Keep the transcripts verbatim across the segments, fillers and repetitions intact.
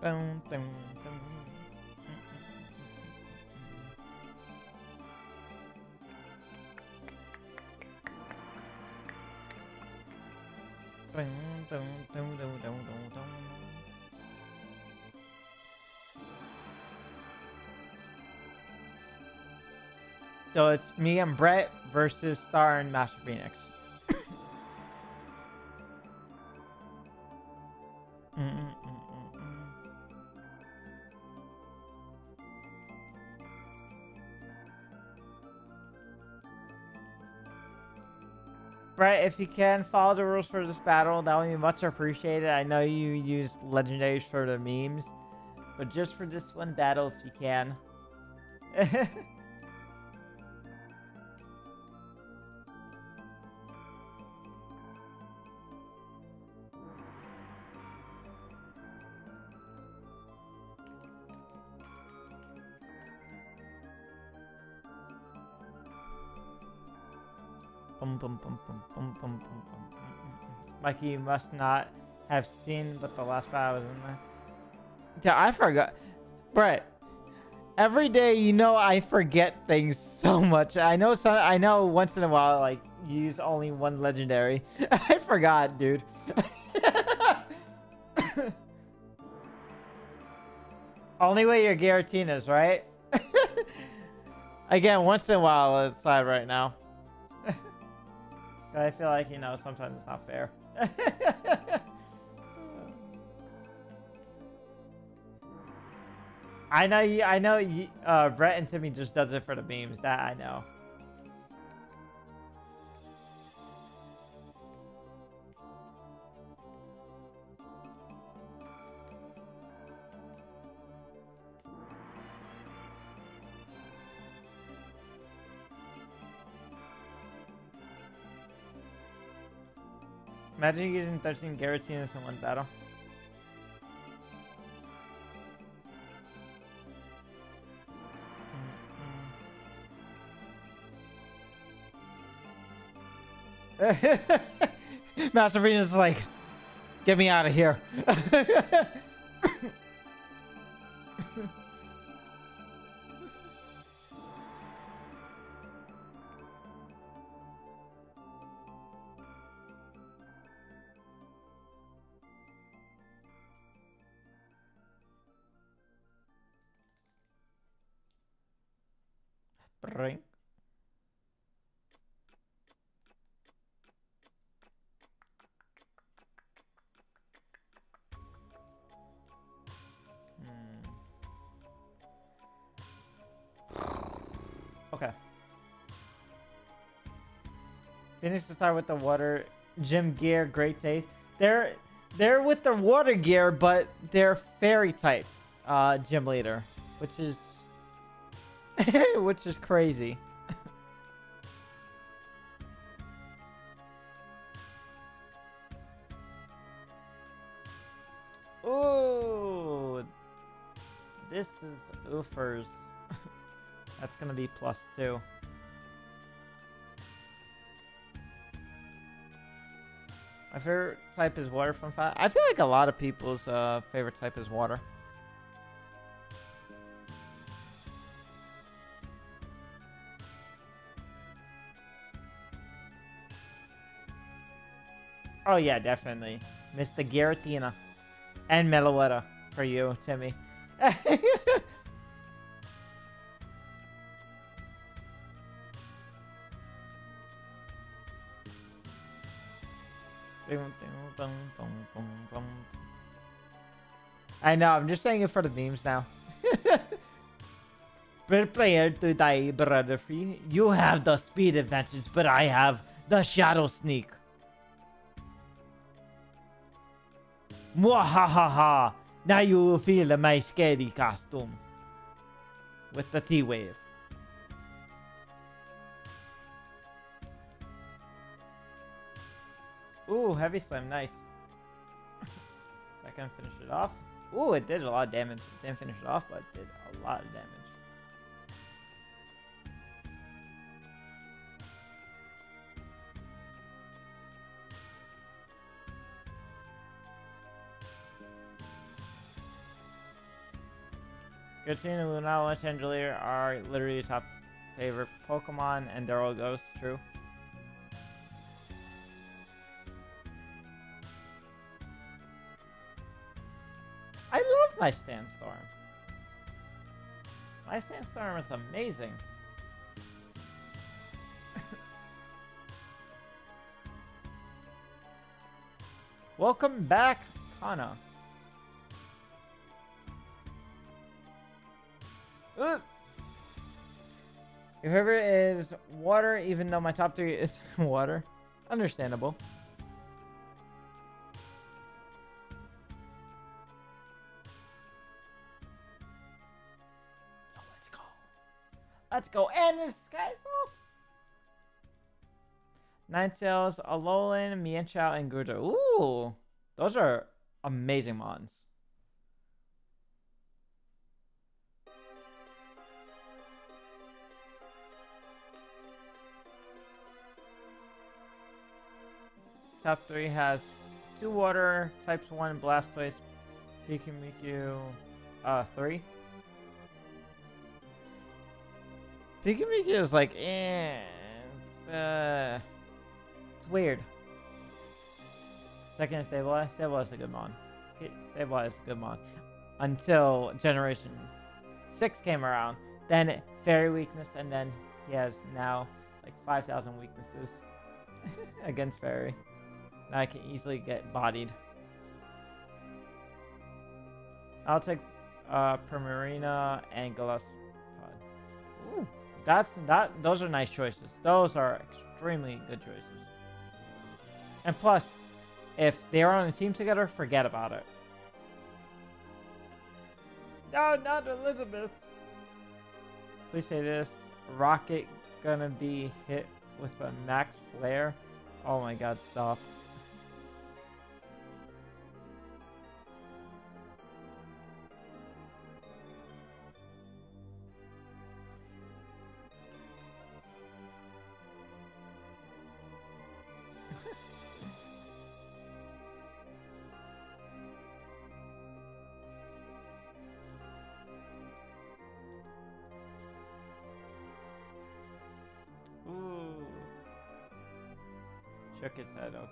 Dun, dun, dun. Dun, dun, dun, dun, dun, dun. So it's me and Brett versus Star and Master Phoenix. Brett, if you can follow the rules for this battle, that would be much appreciated. I know you use legendaries for the memes, but just for this one battle, if you can. Mikey, you must not have seen, but the last battle was in there. Yeah, I forgot. Brett, every day, you know, I forget things so much. I know some, I know once in a while, like, you use only one legendary. I forgot, dude. Only way your Giratinas, right? Again, once in a while, it's sad right now. I feel like, you know, sometimes it's not fair. I know you, I know you, uh, Brett and Timmy just does it for the memes, that I know. Imagine using thirteen Giratinas in one battle. Mm-mm. Master Venus is like, get me out of here. Ring. Hmm. Okay. Finish the start with the water gym gear, great taste. They're they're with the water gear, but they're fairy type uh gym leader, which is which is crazy. Ooh, this is oofers. That's gonna be plus two. My favorite type is water from five. I feel like a lot of people's uh, favorite type is water. Oh yeah, definitely. Mister Giratina. And Meloetta for you, Timmy. I know, I'm just saying it for the memes now. Prepare to die, brother free. You have the speed advantage, but I have the shadow sneak. Mwahahaha! Now you will feel my scary costume. With the T-Wave. Ooh, Heavy Slam, nice. That can finish it off. Ooh, it did a lot of damage. It didn't finish it off, but it did a lot of damage. Giratina, Lunala, Chandelure are literally top favorite Pokemon, and they're all ghosts, true. I love my Sandstorm. My Sandstorm is amazing. Welcome back, Kana. Ugh. Your favorite is water, even though my top three is water. Understandable. Oh, let's go. Let's go. And the sky's off. Ninetales, Alolan, Mienshao, and Gurdurr. Ooh. Those are amazing mons. Top three has two water, types one, Blastoise, Pikachu, uh, three. Pikachu is like, eh, it's, uh, it's weird. Second is Sableye. Sableye is a good mon. Sableye is a good mon. Until Generation six came around. Then Fairy Weakness, and then he has now like five thousand weaknesses against Fairy. I can easily get bodied. I'll take uh, Primarina and Galus. Ooh, that's that. Those are nice choices. Those are extremely good choices. And plus, if they are on a team together, forget about it. No, not Elizabeth. Please say this. Rocket gonna be hit with a max flare. Oh my God! Stop. Shook his head, okay.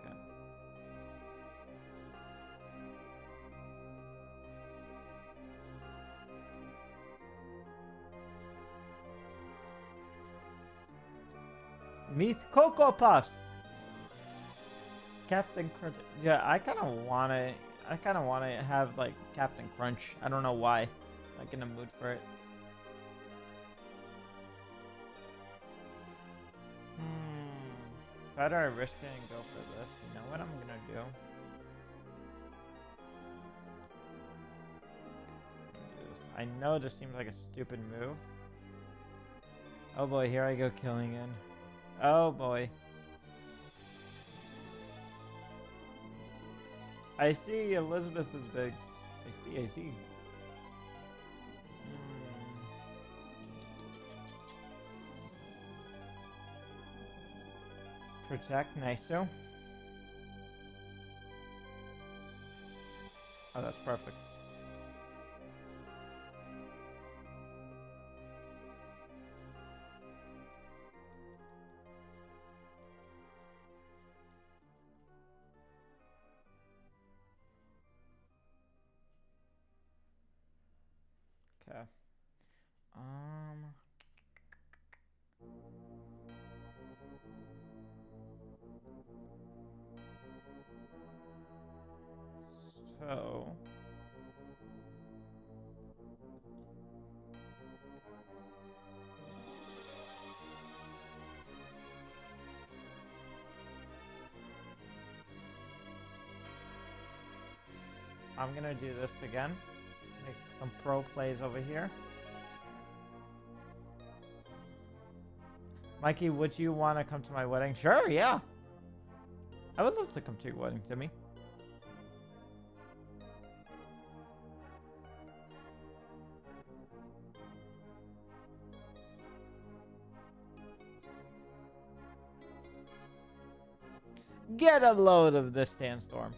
Meet Cocoa Puffs! Captain Crunch. Yeah, I kinda wanna I kinda wanna have like Captain Crunch. I don't know why. Like in the mood for it. How do I risk it and go for this? You know what I'm gonna do? I know this seems like a stupid move. Oh boy, here I go killing in. Oh boy. I see Elizabeth is big. I see, I see. Protect, nice so. Oh, that's perfect. Okay. Um. So I'm gonna do this again. Make some pro plays over here. Mikey, would you want to come to my wedding? Sure, yeah. I would love to come to your wedding, Timmy. Get a load of this Sandstorm.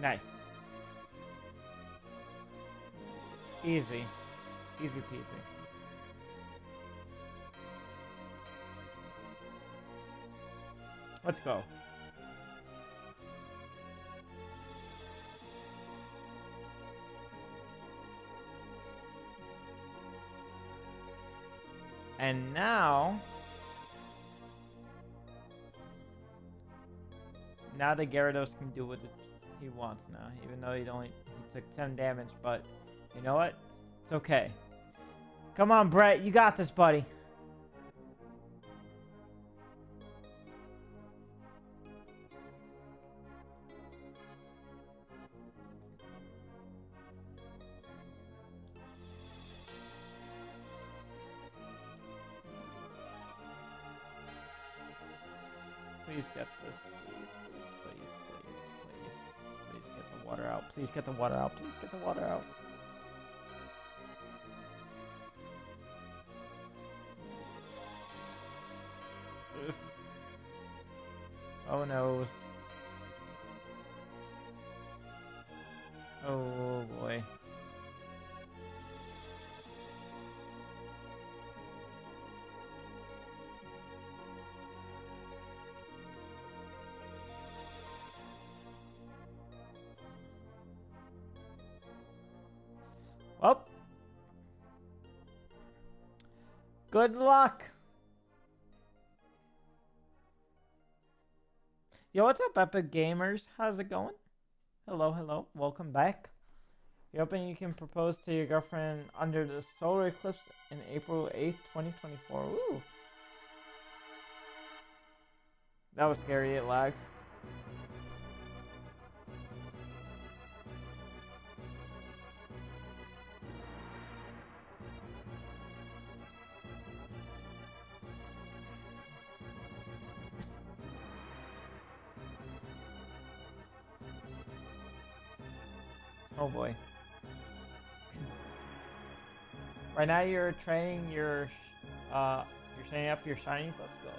Nice. Easy. Easy peasy. Let's go. And now... Now the Gyarados can do what he wants now. Even though he only he took ten damage, but... You know what? It's okay. Come on, Brett. You got this, buddy. Please get this. Please, please, please, please, please. Please get the water out. Please get the water out. Please get the water out. Oh no. Oh boy. Well. Good luck. Yo, what's up, Epic Gamers? How's it going? Hello, hello. Welcome back. You're hoping you can propose to your girlfriend under the solar eclipse in April eighth, twenty twenty-four. Ooh. That was scary. It lagged. Oh boy. Right now you're training your, uh, you're training up your shinies. Let's go.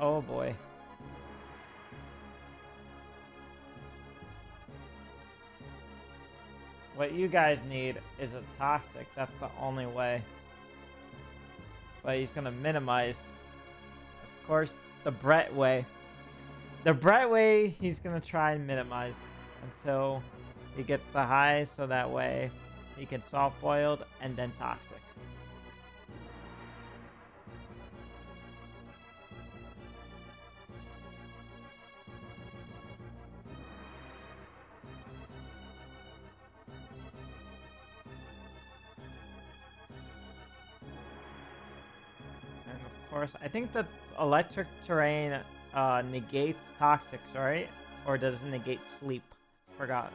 Oh boy. What you guys need is a toxic. That's the only way. But he's gonna minimize, of course, the Brett way. The Brett way, he's gonna try and minimize until he gets the high, so that way he can soft boiled and then toxic. I think the electric terrain uh, negates toxics, right? Or does it negate sleep? Forgot.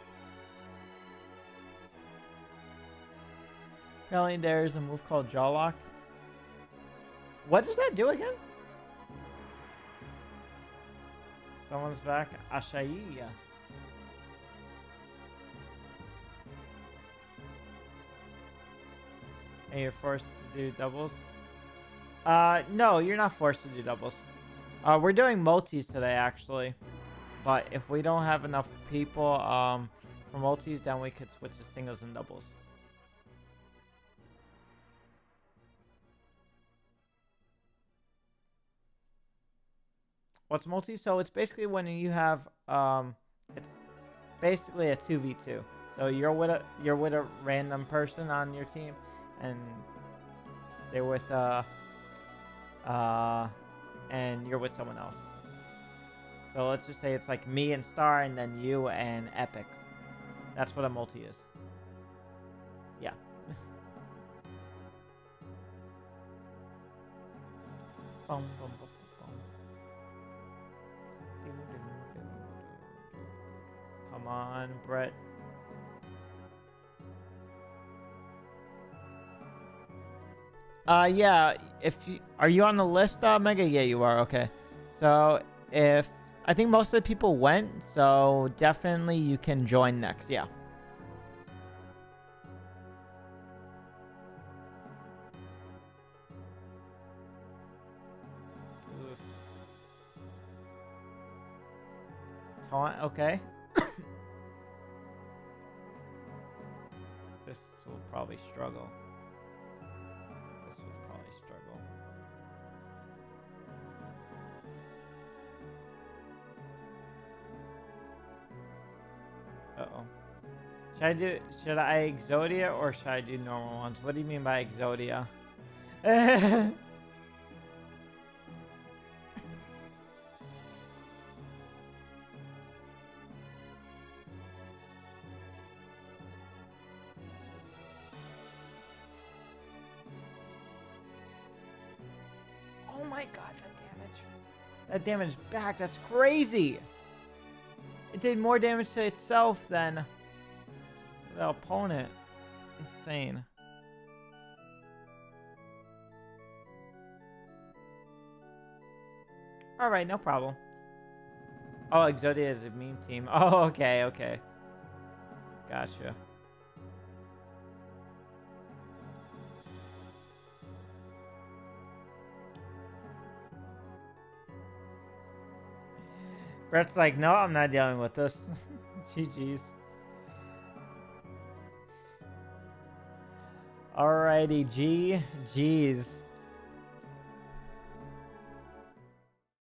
Apparently there's a move called Jawlock. What does that do again? Someone's back. Ashaiya. And you're forced to do doubles? Uh, no, you're not forced to do doubles. Uh, we're doing multis today, actually. But if we don't have enough people, um, for multis, then we could switch to singles and doubles. What's multi? So it's basically when you have, um, it's basically a two v two. So you're with a, you're with a random person on your team, and they're with, uh... Uh, and you're with someone else. So let's just say it's like me and Star, and then you and Epic. That's what a multi is. Yeah. Boom, boom, boom. Come on, Brett. Uh, yeah, if you, are you on the list, uh, Mega? Yeah, you are, okay. So, if, I think most of the people went, so definitely you can join next, yeah. Taunt, okay. This will probably struggle. This will probably struggle. Uh-oh. Should I do, should I Exodia or should I do normal ones? What do you mean by Exodia? Damage back. That's crazy. It did more damage to itself than the opponent. Insane. All right, no problem. Oh, Exodia is a meme team. Oh, okay, okay. Gotcha. Brett's like, no, I'm not dealing with this. G G's. Alrighty, G G's.